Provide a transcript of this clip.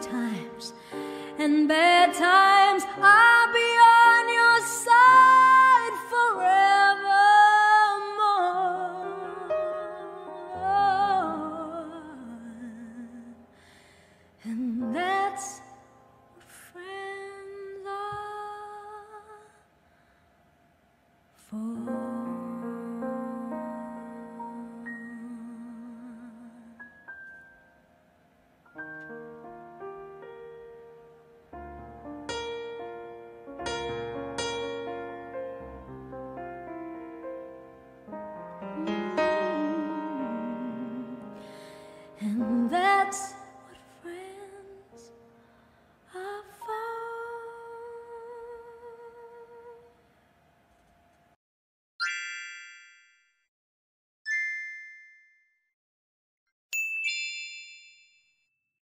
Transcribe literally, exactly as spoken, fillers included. good times and bad times, I'll be on your side forevermore. And that's what friends are for. And that's